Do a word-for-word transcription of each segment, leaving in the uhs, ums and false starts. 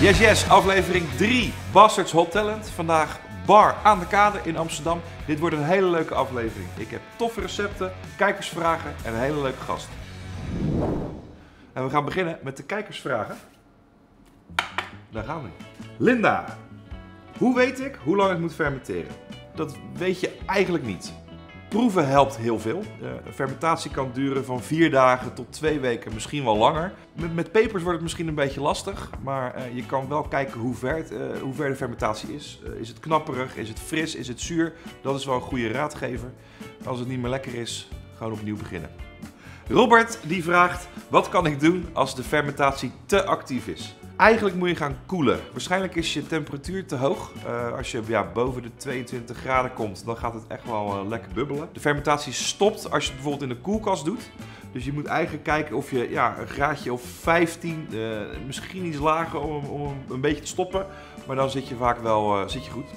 Yes, yes, aflevering drie, Bastards Hot Talent. Vandaag bar aan de kade in Amsterdam. Dit wordt een hele leuke aflevering. Ik heb toffe recepten, kijkersvragen en een hele leuke gast. En we gaan beginnen met de kijkersvragen. Daar gaan we. Linda, hoe weet ik hoe lang ik moet fermenteren? Dat weet je eigenlijk niet. Proeven helpt heel veel. Een fermentatie kan duren van vier dagen tot twee weken, misschien wel langer. Met, met pepers wordt het misschien een beetje lastig, maar uh, je kan wel kijken hoe ver, het, uh, hoe ver de fermentatie is. Uh, is het knapperig? Is het fris? Is het zuur? Dat is wel een goede raadgever. Als het niet meer lekker is, gaan we opnieuw beginnen. Robert die vraagt, wat kan ik doen als de fermentatie te actief is? Eigenlijk moet je gaan koelen. Waarschijnlijk is je temperatuur te hoog. Uh, als je ja, boven de tweeëntwintig graden komt, dan gaat het echt wel uh, lekker bubbelen. De fermentatie stopt als je het bijvoorbeeld in de koelkast doet. Dus je moet eigenlijk kijken of je ja, een graadje of vijftien, uh, misschien iets lager om, om een beetje te stoppen. Maar dan zit je vaak wel uh, zit je goed.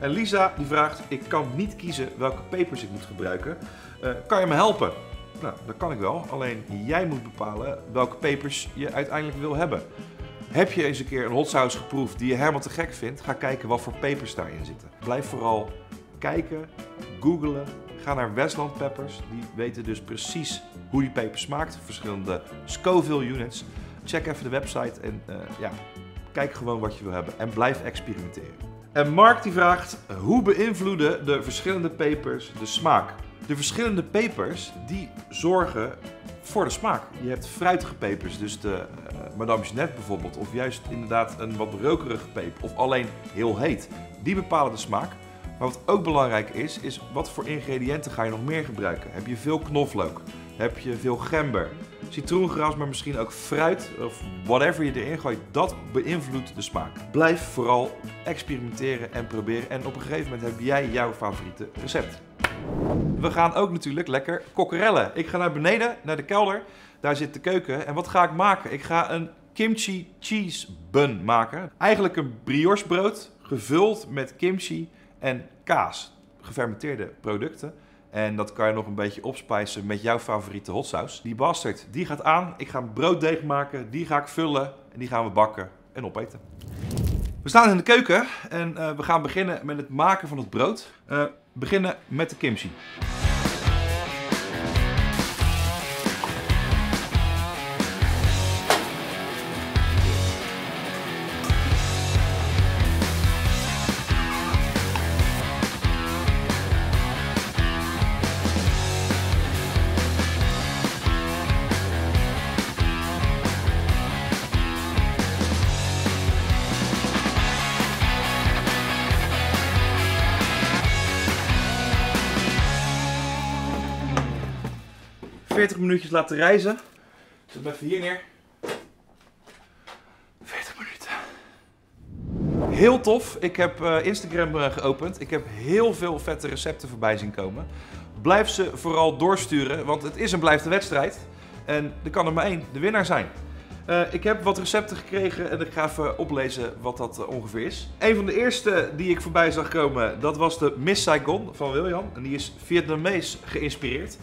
En Lisa die vraagt, ik kan niet kiezen welke pepers ik moet gebruiken. Uh, kan je me helpen? Nou, dat kan ik wel. Alleen jij moet bepalen welke pepers je uiteindelijk wil hebben. Heb je eens een keer een hot sauce geproefd die je helemaal te gek vindt? Ga kijken wat voor pepers daarin zitten. Blijf vooral kijken, googlen, ga naar Westland Peppers. Die weten dus precies hoe die peper smaakt. Verschillende Scoville units. Check even de website en uh, ja, kijk gewoon wat je wil hebben. En blijf experimenteren. En Mark die vraagt, hoe beïnvloeden de verschillende pepers de smaak? De verschillende pepers die zorgen voor de smaak. Je hebt fruitige pepers, dus de uh, Madame Jeanette bijvoorbeeld, of juist inderdaad een wat rokerige peper, of alleen heel heet. Die bepalen de smaak. Maar wat ook belangrijk is, is wat voor ingrediënten ga je nog meer gebruiken. Heb je veel knoflook? Heb je veel gember? Citroengras, maar misschien ook fruit of whatever je erin gooit, dat beïnvloedt de smaak. Blijf vooral experimenteren en proberen en op een gegeven moment heb jij jouw favoriete recept. We gaan ook natuurlijk lekker kokkerellen. Ik ga naar beneden, naar de kelder. Daar zit de keuken. En wat ga ik maken? Ik ga een kimchi cheese bun maken. Eigenlijk een briochebrood gevuld met kimchi en kaas. Gefermenteerde producten. En dat kan je nog een beetje opspijzen met jouw favoriete hotsaus. Die bastard, die gaat aan. Ik ga een brooddeeg maken. Die ga ik vullen. En die gaan we bakken en opeten. We staan in de keuken en uh, we gaan beginnen met het maken van het brood. Uh, beginnen met de kimchi. veertig minuutjes laten rijzen. Zet hem even hier neer. veertig minuten. Heel tof. Ik heb Instagram geopend. Ik heb heel veel vette recepten voorbij zien komen. Blijf ze vooral doorsturen, want het is en blijft een wedstrijd. En er kan er maar één de winnaar zijn. Uh, ik heb wat recepten gekregen en ik ga even oplezen wat dat uh, ongeveer is. Een van de eerste die ik voorbij zag komen, dat was de Miss Saigon van William. En die is Vietnamees geïnspireerd.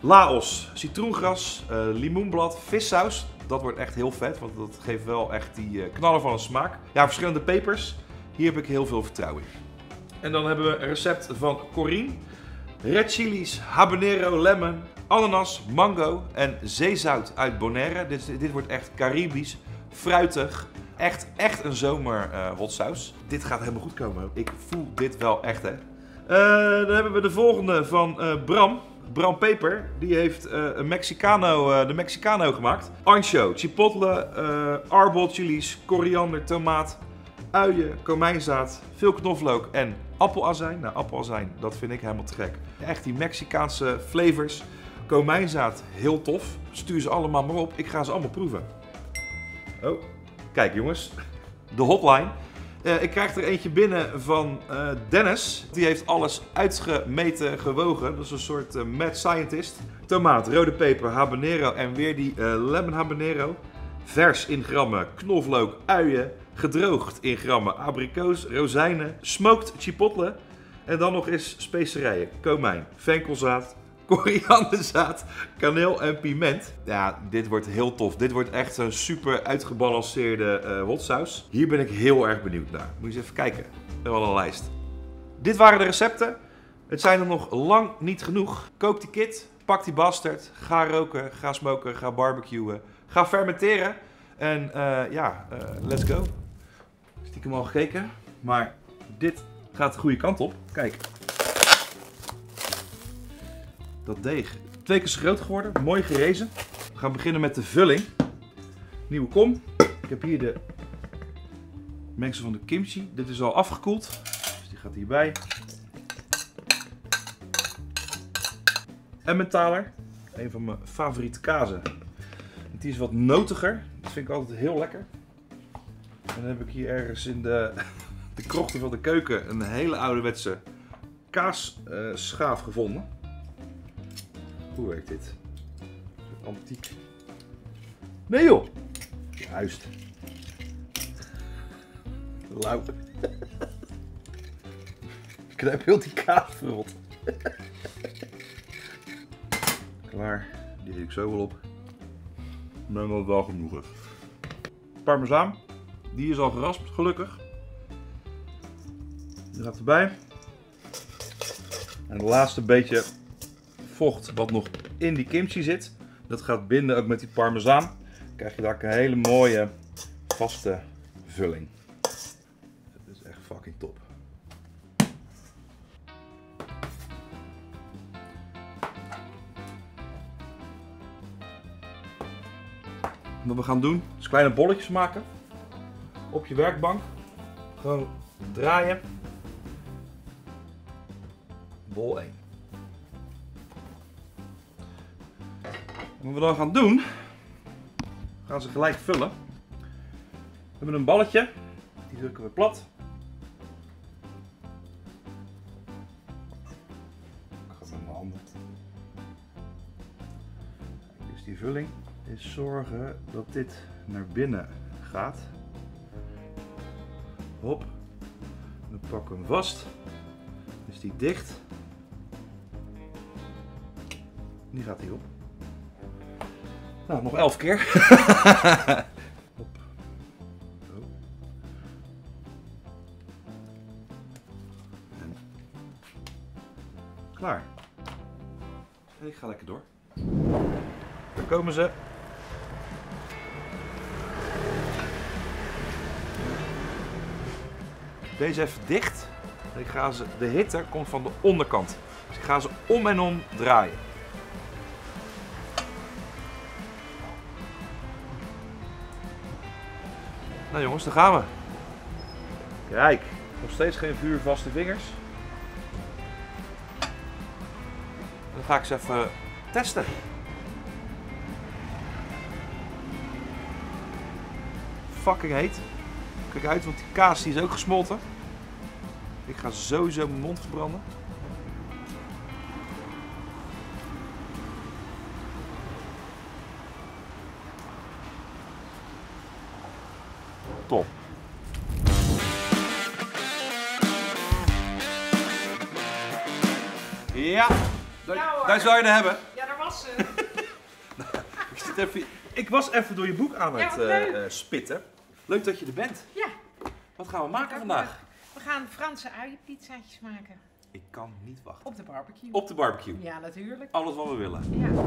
Laos, citroengras, uh, limoenblad, vissaus. Dat wordt echt heel vet, want dat geeft wel echt die uh, knallen van een smaak. Ja, verschillende pepers. Hier heb ik heel veel vertrouwen in. En dan hebben we een recept van Corine. Red chilies, habanero, lemon, ananas, mango en zeezout uit Bonaire. Dit, dit wordt echt Caribisch, fruitig. Echt, echt een zomer uh, hot saus. Dit gaat helemaal goed komen. Ik voel dit wel echt, hè. Uh, dan hebben we de volgende van uh, Bram. Bram Peper, die heeft uh, een Mexicano, uh, de Mexicano gemaakt. Ancho, chipotle, uh, arbol chilies, koriander, tomaat, uien, komijnzaad, veel knoflook en appelazijn. Nou, appelazijn, dat vind ik helemaal te gek. Echt die Mexicaanse flavors. Komijnzaad, heel tof. Stuur ze allemaal maar op. Ik ga ze allemaal proeven. Oh, kijk jongens. De hotline. Uh, ik krijg er eentje binnen van uh, Dennis. Die heeft alles uitgemeten, gewogen. Dat is een soort uh, mad scientist. Tomaat, rode peper, habanero en weer die uh, lemon habanero. Vers in grammen, knoflook, uien. Gedroogd in grammen, abrikoos, rozijnen. Smoked chipotle. En dan nog eens specerijen. Komijn, venkelzaad, korianderzaad, kaneel en piment. Ja, dit wordt heel tof. Dit wordt echt een super uitgebalanceerde uh, hotsaus. Hier ben ik heel erg benieuwd naar. Moet je eens even kijken. We hebben al een lijst. Dit waren de recepten. Het zijn er nog lang niet genoeg. Koop die kit, pak die bastard, ga roken, ga smoken, ga barbecuen, ga fermenteren. En uh, ja, uh, let's go. Stiekem al gekeken, maar dit gaat de goede kant op. Kijk. Dat deeg. Twee keer zo groot geworden, mooi gerezen. We gaan beginnen met de vulling. Nieuwe kom. Ik heb hier de mengsel van de kimchi. Dit is al afgekoeld, dus die gaat hierbij. Emmentaler, een van mijn favoriete kazen. Die is wat notiger, dat vind ik altijd heel lekker. En dan heb ik hier ergens in de, de krochten van de keuken een hele ouderwetse kaasschaaf uh, gevonden. Hoe werkt dit? Antiek. Nee joh! Juist. Lauw. Ik knijp heel die kaas verrot. Klaar, die zet ik zo wel op. Ik denk dat het wel genoeg is. Parmezaan, die is al geraspt, gelukkig. Die gaat erbij. En het laatste beetje vocht wat nog in die kimchi zit, dat gaat binden ook met die parmezaan. Dan krijg je daar een hele mooie vaste vulling. Dit is echt fucking top. Wat we gaan doen is kleine bolletjes maken op je werkbank. Gewoon draaien. Bol één. En wat we dan gaan doen, gaan ze gelijk vullen. We hebben een balletje, die drukken we plat. Ik ga het met mijn handen. Dus die vulling. Is zorgen dat dit naar binnen gaat. Hop, dan pakken we hem vast. Is die dicht? Die gaat hij op. Nou, nog elf keer. Hop. Zo. En klaar. En ik ga lekker door. Daar komen ze. Deze even dicht. Ik ga ze, de hitte komt van de onderkant. Dus ik ga ze om en om draaien. Nou jongens, daar gaan we. Kijk, nog steeds geen vuurvaste vingers. Dan ga ik ze even testen. Fucking heet. Kijk uit, want die kaas die is ook gesmolten. Ik ga sowieso mijn mond verbranden. Top. Ja, daar, ja daar zou je het hebben. Ja, daar was ze. Ik zit even, ik was even door je boek aan het ja, uh, spitten. Leuk dat je er bent. Ja. Wat gaan we maken vandaag? We gaan Franse uienpizzaatjes maken. Ik kan niet wachten. Op de barbecue. Op de barbecue. Ja, natuurlijk. Alles wat we willen. Ja.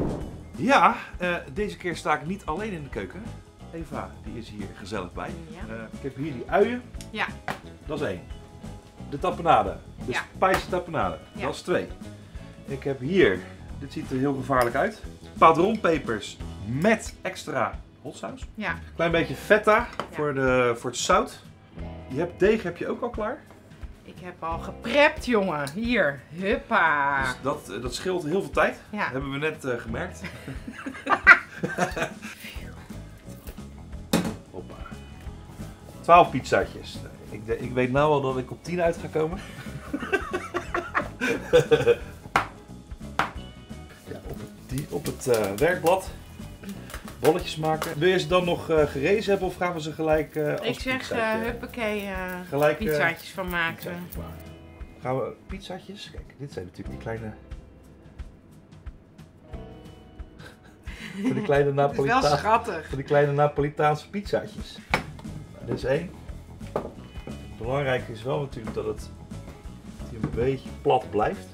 Ja, uh, deze keer sta ik niet alleen in de keuken. Eva, die is hier gezellig bij. Ja. Uh, ik heb hier die uien. Ja. Dat is één. De tapenade. De ja. Spijse tapenade. Ja. Dat is twee. Ik heb hier, dit ziet er heel gevaarlijk uit. Padronpepers met extra hotsaus. Ja. Klein beetje feta ja. voor, de, voor het zout. Je hebt deeg heb je ook al klaar? Ik heb al geprept, jongen. Hier, huppa. Dus dat, dat scheelt heel veel tijd. Ja. Dat hebben we net uh, gemerkt. Hoppa. twaalf pizzaatjes. Ik, ik weet nou al dat ik op tien uit ga komen. Ja, op het, op het uh, werkblad. Bolletjes maken. Wil je ze dan nog uh, gerezen hebben of gaan we ze gelijk uh, als Ik zeg uh, huppakee, uh, gelijk, pizzaatjes uh, van maken. Pizzaatjes. Gaan we pizzaatjes? Kijk, dit zijn natuurlijk die kleine Voor die kleine Napolitaanse. Dat is wel schattig. Voor die kleine Napolitaanse pizzaatjes. Dit is één. Belangrijk is wel natuurlijk dat het hier een beetje plat blijft.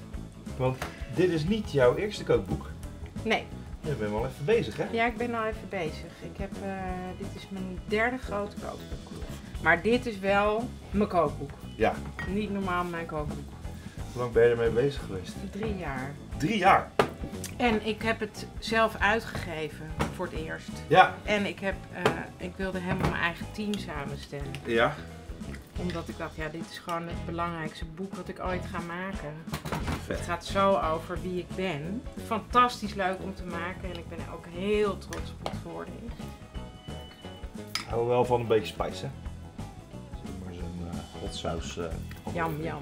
Want dit is niet jouw eerste kookboek. Nee. Je bent wel even bezig, hè? Ja, ik ben al even bezig. Ik heb, uh, dit is mijn derde grote kookboek. Maar dit is wel mijn kookboek. Ja. Niet normaal mijn kookboek. Hoe lang ben je ermee bezig geweest? Drie jaar. Drie jaar? En ik heb het zelf uitgegeven voor het eerst. Ja. En ik, heb, uh, ik wilde helemaal mijn eigen team samenstellen. Ja. Omdat ik dacht, ja, dit is gewoon het belangrijkste boek wat ik ooit ga maken. Vet. Het gaat zo over wie ik ben. Fantastisch leuk om te maken en ik ben ook heel trots op het geworden is. Ik hou wel van een beetje spijs, hè? Zeg maar zo'n uh, hot saus. Uh, jam, jam.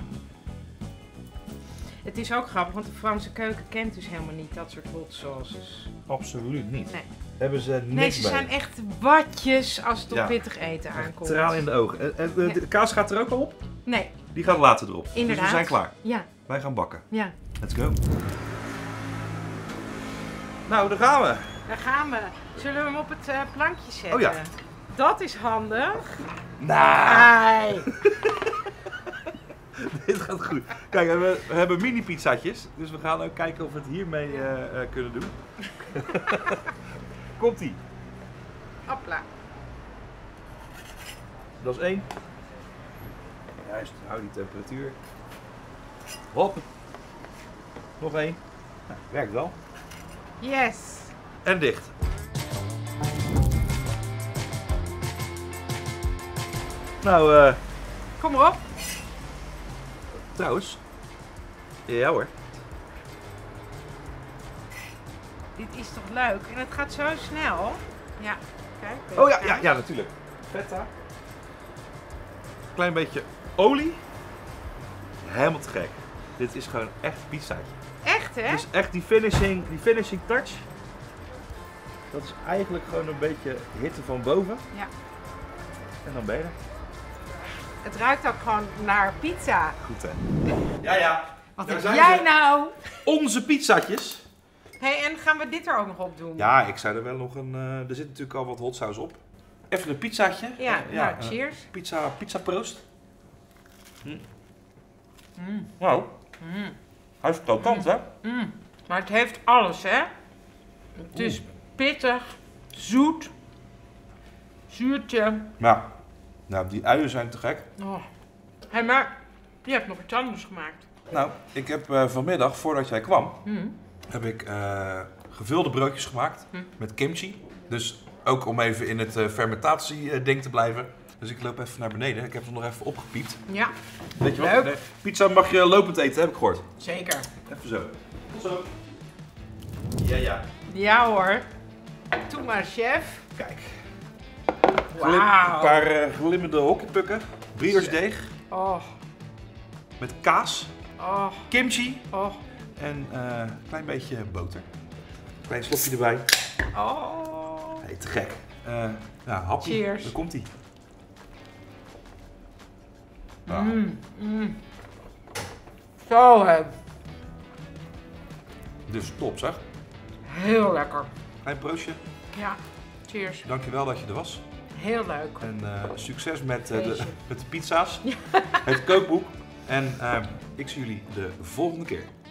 Het is ook grappig, want de Franse keuken kent dus helemaal niet dat soort hot sauces. Absoluut niet. Nee. Hebben ze niks Nee, ze bij. zijn echt watjes als het op ja. pittig eten aankomt. Traal in de ogen. En de ja. kaas gaat er ook al op? Nee. Die gaat later erop. Inderdaad. Dus we zijn klaar. Ja. Wij gaan bakken. Ja. Let's go. Nou, daar gaan we. Daar gaan we. Zullen we hem op het uh, plankje zetten? Oh ja. Dat is handig. Nee. Dit gaat goed. Kijk, we hebben mini pizzaatjes, dus we gaan ook kijken of we het hiermee uh, uh, kunnen doen. Komt-ie. Hopla. Dat is één. Juist, hou die temperatuur. Hop. Nog één. Nou, werkt wel. Yes. En dicht. Nou, eh... Uh... kom maar op. Trouwens, ja hoor. Dit is toch leuk? En het gaat zo snel. Ja, kijk. Oh ja, ja, ja, natuurlijk. Feta. Klein beetje olie. Helemaal te gek. Dit is gewoon echt pizzaatje. Echt, hè? Dus echt die finishing, die finishing touch. Dat is eigenlijk gewoon een beetje hitte van boven. Ja. En dan ben je er. Het ruikt ook gewoon naar pizza. Goed, hè? Ja, ja. Wat heb jij nou? Onze pizzaatjes. Hé, hey, en gaan we dit er ook nog op doen? Ja, ik zou er wel nog een... Uh, er zit natuurlijk al wat hot saus op. Even een pizzaatje. Ja, uh, ja nou, cheers. Uh, pizza, pizza proost. Mm. Mm. Wow. Mm. Hij is krokant, mm. hè? Mm. Maar het heeft alles, hè? Het Oeh. is pittig, zoet, zuurtje. Ja. Nou, die uien zijn te gek. Oh. Hé, maar je hebt nog iets anders gemaakt. Nou, ik heb uh, vanmiddag, voordat jij kwam, mm. heb ik uh, gevulde broodjes gemaakt mm. met kimchi. Dus ook om even in het uh, fermentatie-ding te blijven. Dus ik loop even naar beneden. Ik heb het nog even opgepiept. Ja. Weet je wat? Leuk. Pizza mag je lopend eten, heb ik gehoord. Zeker. Even zo. Zo. Ja, ja. Ja hoor. Doe maar, chef. Kijk. Glim, wow. Een paar uh, glimmende hockeypukken, briersdeeg, oh. met kaas, oh. kimchi oh. en uh, een klein beetje boter. Klein slokje erbij. Oh. Hey, te gek. Uh, nou, hapje. Cheers. Daar komt ie. Wow. Mm, mm. Zo hè. Dit is top zeg. Heel lekker. Klein broodje. Ja, cheers. Dankjewel dat je er was. Heel leuk. En uh, succes met, uh, de, met de pizza's, ja. het kookboek en uh, ik zie jullie de volgende keer.